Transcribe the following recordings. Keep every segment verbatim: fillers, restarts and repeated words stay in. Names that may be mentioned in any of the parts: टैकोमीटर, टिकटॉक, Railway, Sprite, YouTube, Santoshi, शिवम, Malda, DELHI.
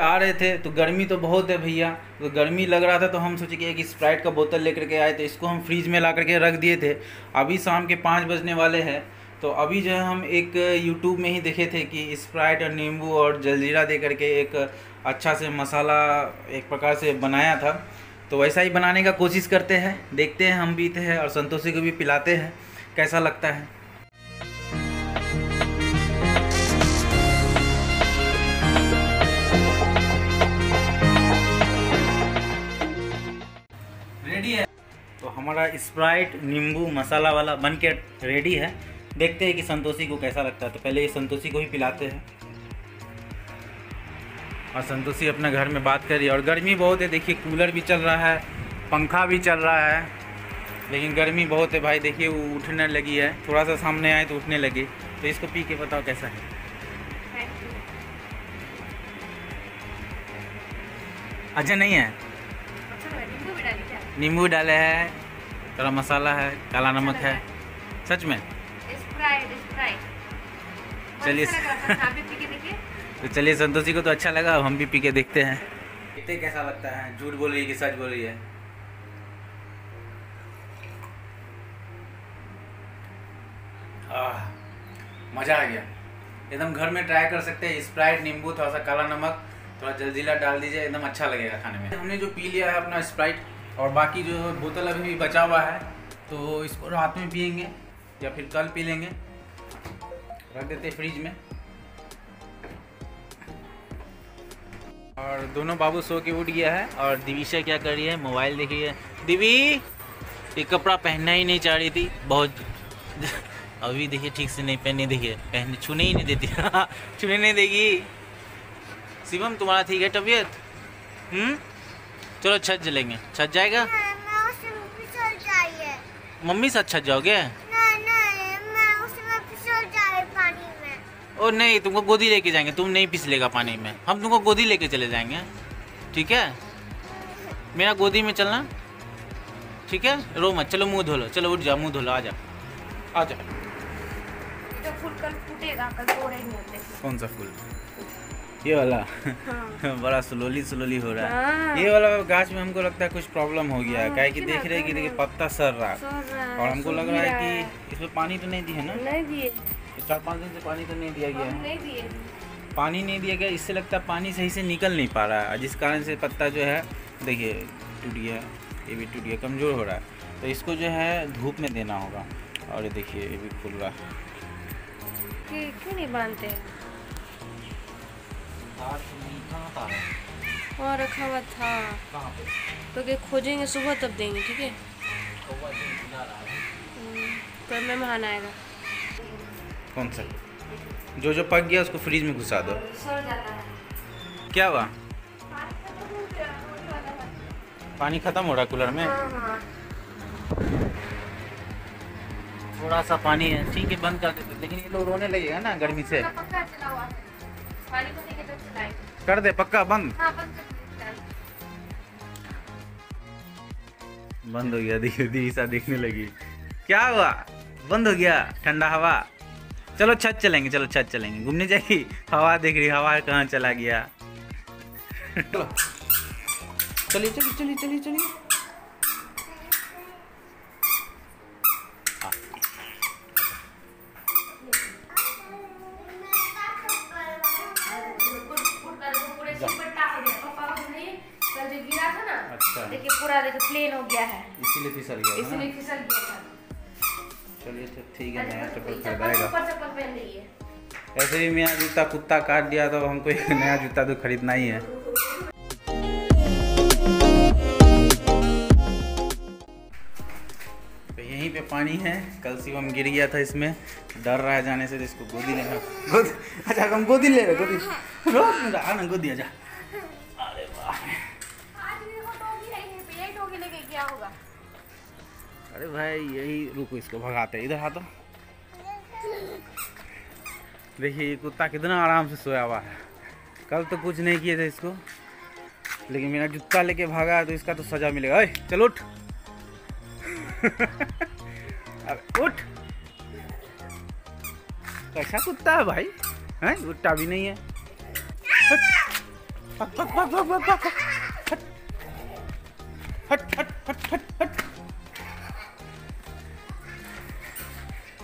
आ रहे थे तो गर्मी तो बहुत है भैया, तो गर्मी लग रहा था तो हम सोचे कि एक स्प्राइट का बोतल लेकर के आए, तो इसको हम फ्रीज में ला करके रख दिए थे। अभी शाम के पाँच बजने वाले हैं, तो अभी जो है हम एक यूट्यूब में ही देखे थे कि स्प्राइट और नींबू और जलजीरा दे करके एक अच्छा से मसाला एक प्रकार से बनाया था, तो वैसा ही बनाने का कोशिश करते हैं, देखते हैं, हम पीते हैं और संतोषी को भी पिलाते हैं कैसा लगता है। रेडी है तो हमारा स्प्राइट नींबू मसाला वाला बनके रेडी है, देखते हैं कि संतोषी को कैसा लगता है। तो पहले ये संतोषी को ही पिलाते हैं और संतोषी अपने घर में बात कर रही है। और गर्मी बहुत है, देखिए कूलर भी चल रहा है, पंखा भी चल रहा है, लेकिन गर्मी बहुत है भाई। देखिए वो उठने लगी है, थोड़ा सा सामने आए तो उठने लगी, तो इसको पी के बताओ कैसा है। अच्छा नहीं है, नींबू डाले है, थोड़ा मसाला है, काला नमक है, सच में। चलिए तो चलिए संतोषी को तो अच्छा लगा, अब हम भी पी के देखते हैं देखते कैसा लगता है, झूठ बोल रही है कि सच बोल रही है। आह मज़ा आ गया एकदम। घर में ट्राई कर सकते हैं, स्प्राइट नींबू थोड़ा सा काला नमक थोड़ा जलजीरा डाल दीजिए, एकदम अच्छा लगेगा खाने में। हमने जो पी लिया है अपना स्प्राइट और बाकी जो बोतल अभी भी बचा हुआ है, तो इसको रात में पियेंगे या फिर कल पी लेंगे, रख देते फ्रिज में। और दोनों बाबू सो के उठ गया है और दिविशा क्या कर रही है, मोबाइल देख रही है। दिवी ये कपड़ा पहनना ही नहीं चाह रही थी बहुत, अभी देखिए ठीक से नहीं पहने, देखिए पहन छूने ही नहीं देती छूने नहीं देगी। शिवम तुम्हारा ठीक है तबीयत? हम्म चलो छत जलेंगे, छत जाएगा मम्मी साथ छत जाओगे? और नहीं तुमको गोदी लेके जाएंगे, तुम नहीं फिसलेगा पानी में, हम तुमको गोदी लेके चले जाएंगे, ठीक है? मेरा गोदी में चलना, ठीक है? रो मत, चलो मुंह धो लो, चलो उठ जा, मुंह धो लो, आ जा आ जा। तो फूल कल फूटेगा, कल तो नहीं होते। कौन सा फूल? ये वाला हाँ। बड़ा स्लोली स्लोली हो रहा है हाँ। ये वाला गाछ में हमको लगता है कुछ प्रॉब्लम हो गया है, काहे कि देख रहे कि देखिए पत्ता सड़ रहा है और हमको लग रहा है कि इसमें पानी तो नहीं दिया ना, नहीं दिए चार पाँच दिन से पानी तो नहीं दिया गया है, नहीं दिए पानी नहीं दिया गया, इससे लगता है पानी सही से निकल नहीं पा रहा है, जिस कारण से पत्ता जो है देखिए टूट गया, ये भी टूट गया, कमज़ोर हो रहा है। तो इसको जो है धूप में देना होगा। और ये देखिए ये भी खुल रहा है, क्यों नहीं बांधते? और रखा हुआ था तो क्या खोजेंगे सुबह तब देंगे, ठीक है? कल में महान आएगा। कौन सा जो जो पक गया उसको फ्रीज में घुसा दो, सड़ जाता है। क्या हुआ? पानी खत्म हो रहा कूलर में, हाँ हाँ। थोड़ा सा पानी है, ठीक है बंद कर देते, लेकिन ये लोग रोने लगेगा ना गर्मी से। पक्का चला हुआ है। पानी को लेके तो चलाएं। कर दे पक्का बंद, हाँ, बंद कर, बंद हो गया। धीरे धीरे सा देखने लगी, क्या हुआ? बंद हो गया, ठंडा हवा। चलो छत चलेंगे, चलो छत चलेंगे, घूमने जाएगी। हवा देख रही, हवा कहाँ चला गया। चलिए चलिए चलिए चलिए चलिए। अच्छा देखिए पूरा देखिए प्लेन हो गया है, इसीलिए फिसल गया, इसीलिए फिसल गया। चलिए तो ठीक है, नया चप्पल खरीदाएगा। ऐसे भी मेरा जूता कुत्ता काट दिया, तो हमको एक नया जूता तो खरीदना ही है। तो यहीं पे पानी है, कल शिवम गिर गया था इसमें, डर रहा है जाने से, तो इसको गोदी लेना, गोदी, अच्छा हम गोदी ले रहे, गोदी रोज आना, गोदी आजा। अरे वाह, क्या होगा? अरे भाई यही, रुको इसको भगाते हैं, इधर हाथ। देखिए ये कुत्ता कितना आराम से सोया हुआ है, कल तो कुछ नहीं किए थे इसको, लेकिन मेरा जूता लेके भागा है, तो इसका तो सजा मिलेगा। ओए चल उठ अब उठ, कैसा कुत्ता है भाई, हैं उठता भी नहीं है। भाग भाग भाग भाग भाग भाग हट हट हट हट हट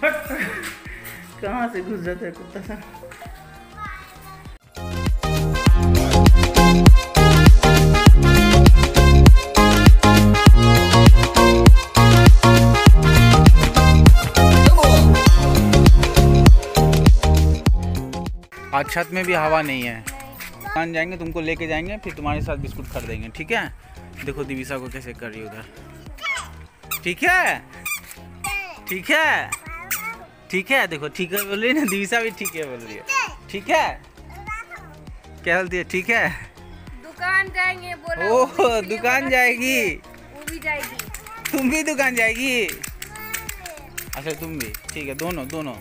हट हट कहाँ से घुस जाता है कुत्ता सा। आज छत में भी हवा नहीं है। दुकान जाएंगे, तुमको लेके जाएंगे, फिर तुम्हारे साथ बिस्कुट खरीद देंगे, ठीक है। देखो दिविशा को कैसे कर रही उधर। ठीक है ठीक है ठीक है देखो ठीक है बोल रही है ना दिविशा भी, ठीक है बोल रही है। ठीक है क्या बोलती है? ठीक है दुकान जाएंगे बोला। ओह दुकान जाएगी, वो भी जाएगी, तुम भी दुकान जाएगी। अच्छा तुम भी, ठीक है दोनों दोनों।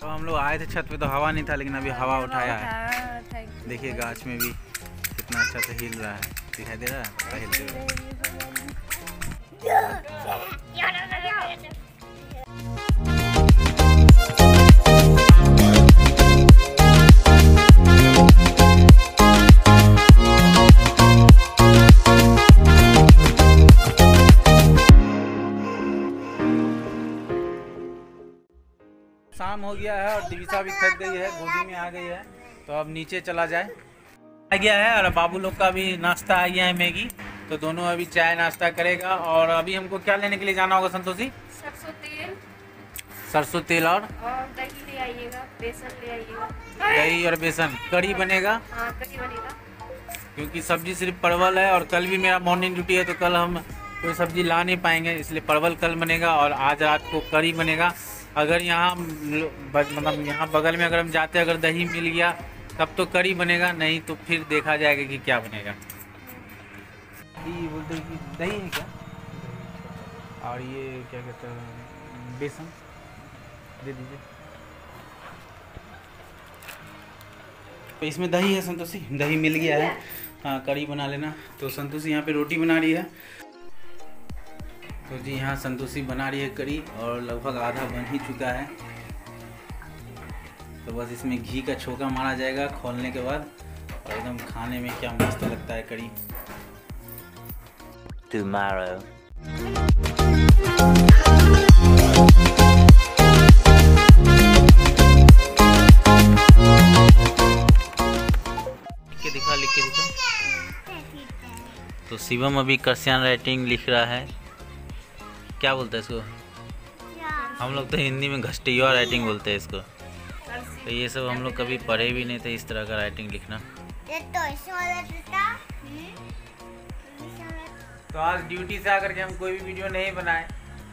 तो हम लोग आए थे छत पे तो हवा नहीं था, लेकिन अभी हवा उठाया है। देखिए गाछ में भी कितना अच्छा से हिल रहा है, दिखाई दे रहा है हिलते हुए। शाम हो गया है और दिविशा भी थक गई है, गोदी में आ गई है, तो अब नीचे चला जाए। आ गया है और बाबू लोग का भी नाश्ता आ गया है, मैगी। तो दोनों अभी चाय नाश्ता करेगा। और अभी हमको क्या लेने के लिए जाना होगा संतोषी? सरसों तेल, सरसों तेल और, और दही ले आइएगा, बेसन ले आइएगा। दही और बेसन, कढ़ी बनेगा, हाँ, कढ़ी बनेगा। क्योंकि सब्जी सिर्फ परवल है और कल भी मेरा मॉर्निंग ड्यूटी है, तो कल हम कोई सब्जी ला नहीं पाएंगे, इसलिए परवल कल बनेगा और आज रात को कढ़ी बनेगा। अगर यहाँ मतलब यहाँ बगल में अगर हम जाते अगर दही मिल गया तब तो करी बनेगा, नहीं तो फिर देखा जाएगा कि क्या बनेगा। ये बोलते हैं कि दही है क्या, और ये क्या कहते हैं बेसन दे दीजिए। तो इसमें दही है संतोषी, दही मिल गया है, हाँ करी बना लेना। तो संतोषी यहाँ पे रोटी बना रही है। तो जी यहाँ संतोषी बना रही है करी और लगभग आधा बन ही चुका है। तो बस इसमें घी का छोंका मारा जाएगा खोलने के बाद, और एकदम खाने में क्या मस्त लगता है करी। लिख के दिखा, लिख के दिखा। तो शिवम अभी कर्सियन राइटिंग लिख रहा है, क्या बोलते हैं इसको? हम लोग तो हिंदी में घस्टिया राइटिंग बोलते हैं इसको। तो ये सब हम लोग कभी पढ़े भी नहीं थे, इस तरह का राइटिंग लिखना। तो आज ड्यूटी से आकर के हम कोई भी वीडियो नहीं बनाए,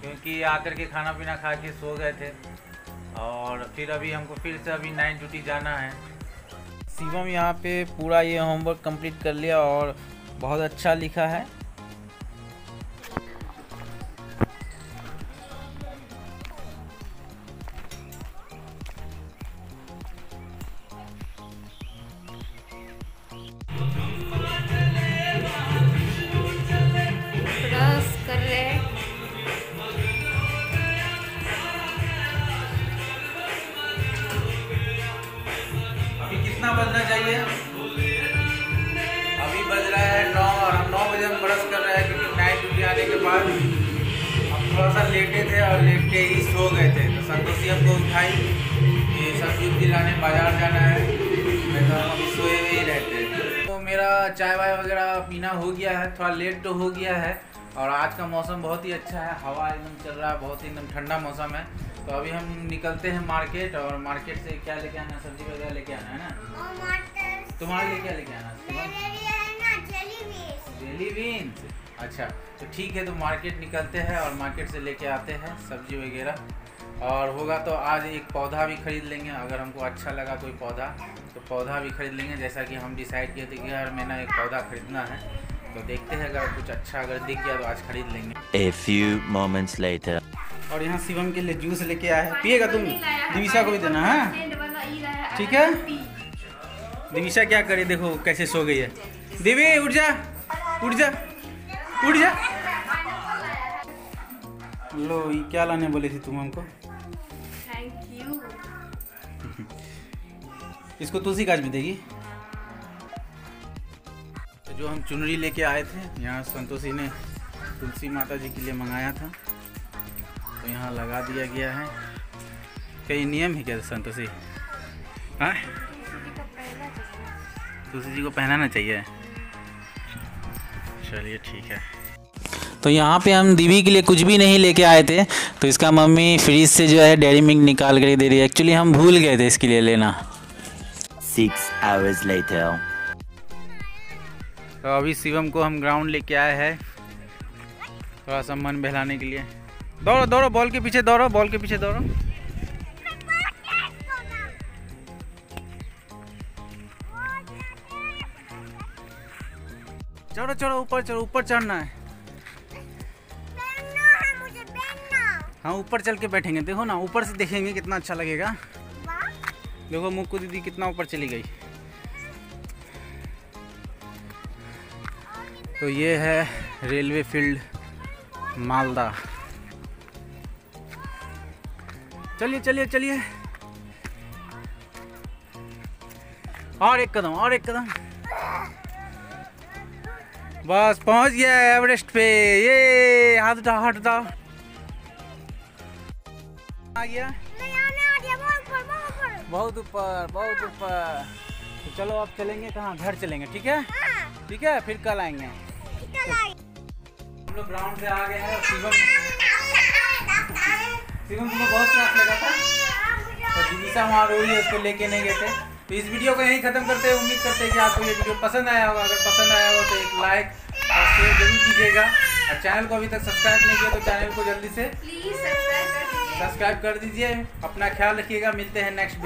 क्योंकि आकर के खाना पीना खा के सो गए थे। और फिर अभी हमको फिर से अभी नाइट ड्यूटी जाना है। शिवम यहाँ पे पूरा ये होमवर्क कंप्लीट कर लिया और बहुत अच्छा लिखा है। बजना चाहिए, अभी बज रहा है नौ और हम नौ बजे हम ब्रश कर रहे हैं, क्योंकि नाइट ड्यूटी आने के बाद हम थोड़ा सा लेटे थे और लेटे ही सो गए थे। तो संतोषी हमको उठाई कि सब्जी उब्जी लाने बाजार जाना है, नहीं तो हम सोए में ही रहते। तो मेरा चाय वाय वगैरह पीना हो गया है, थोड़ा लेट तो हो गया है। और आज का मौसम बहुत ही अच्छा है, हवा एकदम चल रहा है, बहुत ही एकदम ठंडा मौसम है। तो अभी हम निकलते हैं मार्केट, और मार्केट से क्या लेके आना, सब्जी वगैरह लेके आना है ना। तुम्हारे लिए क्या लेके आना? Jelly beans. अच्छा तो ठीक है, तो मार्केट निकलते हैं और मार्केट से लेके आते हैं सब्जी वगैरह। और होगा तो आज एक पौधा भी खरीद लेंगे, अगर हमको अच्छा लगा कोई पौधा तो पौधा भी खरीद लेंगे। जैसा कि हम डिसाइड किए थे कि हर महीना एक पौधा खरीदना है, तो देखते हैं अगर कुछ अच्छा अगर दिख गया तो आज खरीद लेंगे। A few moments later. और यहाँ शिवम के लिए जूस लेके आया है, पिएगा तुम? दिविशा को भी देना है, ठीक है। दिविशा क्या करे, देखो कैसे सो गई है। देवी उठ जा उठ जा उठ जा। लो ये क्या लाने बोले थे तुम हमको? Thank you. इसको तुलसी गाज में देगी। जो हम चुनरी लेके आए थे, यहाँ संतोषी ने तुलसी माता जी के लिए मंगाया था, तो यहाँ लगा दिया गया है। कई नियम है क्या संतोषी? हाँ, तुलसी जी को पहनाना चाहिए। चलिए ठीक है। तो यहाँ पे हम दीदी के लिए कुछ भी नहीं लेके आए थे, तो इसका मम्मी फ्रीज से जो है डेयरी मिल्क निकाल कर दे रही है। एक्चुअली हम भूल गए थे इसके लिए लेना। Six hours later. तो अभी शिवम को हम ग्राउंड लेके आए हैं थोड़ा सा मन बहलाने के लिए। दौड़ो दौड़ो, बॉल के पीछे दौड़ो, बॉल के पीछे दौड़ो। चढ़ो चढ़ो, ऊपर चढ़ो, ऊपर चढ़ना है। हाँ, ऊपर चल के बैठेंगे। देखो ना, ऊपर से देखेंगे, कितना अच्छा लगेगा। देखो मुक्कू दीदी कितना ऊपर चली गई। तो ये है रेलवे फील्ड मालदा। चलिए चलिए चलिए, और एक कदम, और एक कदम, बस पहुंच गया एवरेस्ट पे। ये हाथ उठाओ, हाथ उठाओ। आ गया, बहुत ऊपर, बहुत ऊपर। तो चलो आप चलेंगे कहाँ? घर चलेंगे। ठीक है ठीक है, फिर कल आएंगे। हम लोग ग्राउंड पे आ गए हैं। शिवम शिवम तुम्हें बहुत प्यास लगा था, तो दीदी हमारा रो रही है, उसको लेके नहीं गए थे। तो इस वीडियो को यहीं खत्म करते हैं। उम्मीद करते हैं कि आपको ये वीडियो पसंद आया होगा। अगर पसंद आया हो तो एक लाइक और शेयर जरूर कीजिएगा, और चैनल को अभी तक सब्सक्राइब नहीं किया तो चैनल को जल्दी से सब्सक्राइब कर दीजिए। अपना ख्याल रखिएगा, मिलते हैं नेक्स्ट।